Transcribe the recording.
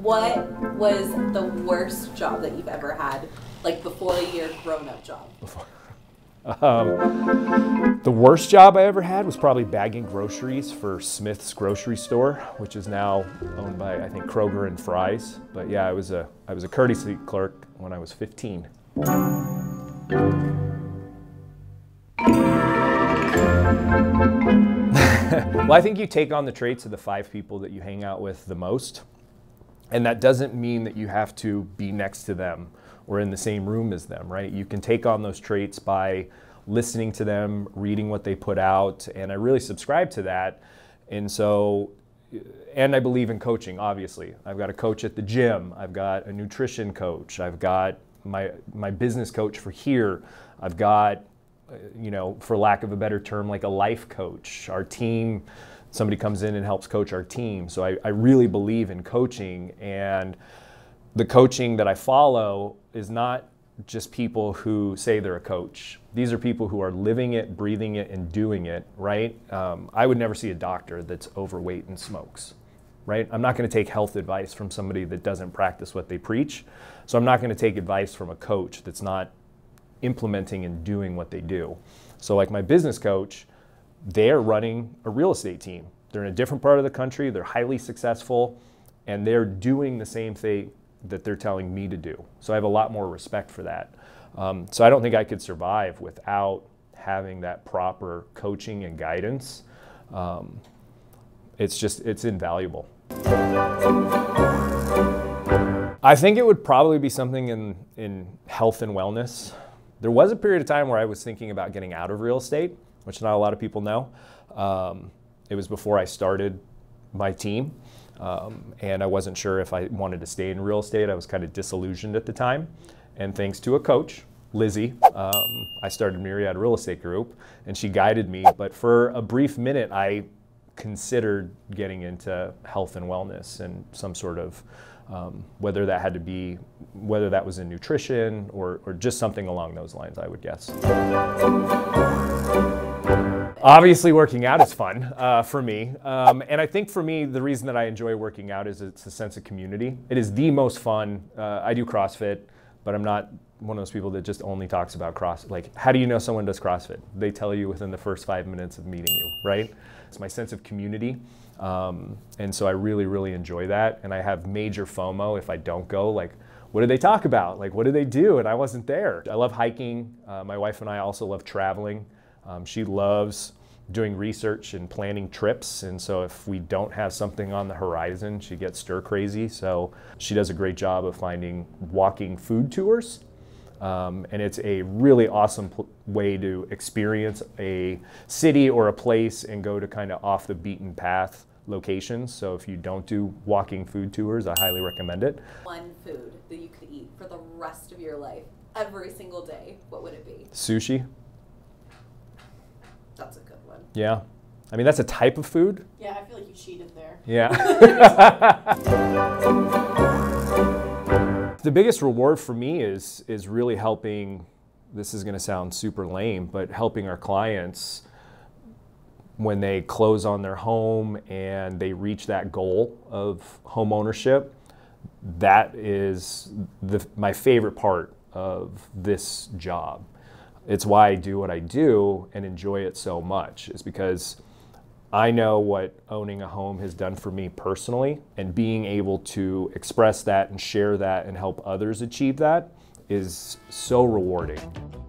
What was the worst job that you've ever had, like before your grown-up job? The worst job I ever had was probably bagging groceries for Smith's Grocery Store, which is now owned by, I think, Kroger and Fry's. But yeah, I was a courtesy clerk when I was 15. Well, I think you take on the traits of the five people that you hang out with the most. And that doesn't mean that you have to be next to them or in the same room as them, right? You can take on those traits by listening to them, reading what they put out, and I really subscribe to that. And so, and I believe in coaching, obviously. I've got a coach at the gym. I've got a nutrition coach. I've got my business coach for here. I've got, you know, for lack of a better term, like a life coach. Our team, somebody comes in and helps coach our team. So I really believe in coaching, and the coaching that I follow is not just people who say they're a coach. These are people who are living it, breathing it, and doing it, right? I would never see a doctor that's overweight and smokes, right? I'm not gonna take health advice from somebody that doesn't practice what they preach. So I'm not gonna take advice from a coach that's not implementing and doing what they do. So like my business coach, they're running a real estate team. They're in a different part of the country, they're highly successful, and they're doing the same thing that they're telling me to do. So I have a lot more respect for that. So I don't think I could survive without having that proper coaching and guidance. It's invaluable. I think it would probably be something in health and wellness. There was a period of time where I was thinking about getting out of real estate, which not a lot of people know. It was before I started my team, and I wasn't sure if I wanted to stay in real estate. I was kind of disillusioned at the time, and thanks to a coach, Lizzie, I started Myriad Real Estate Group, and she guided me. But for a brief minute, I considered getting into health and wellness and some sort of, whether that was in nutrition or just something along those lines, I would guess. Obviously working out is fun for me. And I think for me, the reason that I enjoy working out is it's a sense of community. It is the most fun. I do CrossFit, but I'm not one of those people that just only talks about CrossFit. Like, how do you know someone does CrossFit? They tell you within the first 5 minutes of meeting you, right? It's my sense of community. And so I really, really enjoy that. And I have major FOMO if I don't go. Like, what did they talk about? Like, what did they do? And I wasn't there. I love hiking. My wife and I also love traveling. She loves doing research and planning trips, and so if we don't have something on the horizon, she gets stir crazy. So she does a great job of finding walking food tours, and it's a really awesome way to experience a city or a place and go to kind of off the beaten path locations. So if you don't do walking food tours, I highly recommend it. One food that you could eat for the rest of your life, every single day, what would it be? Sushi. That's a good one. Yeah. I mean, that's a type of food. Yeah, I feel like you cheated there. Yeah. The biggest reward for me is really helping, this is going to sound super lame, but helping our clients when they close on their home and they reach that goal of home ownership. That is my favorite part of this job. It's why I do what I do and enjoy it so much, is because I know what owning a home has done for me personally, and being able to express that and share that and help others achieve that is so rewarding.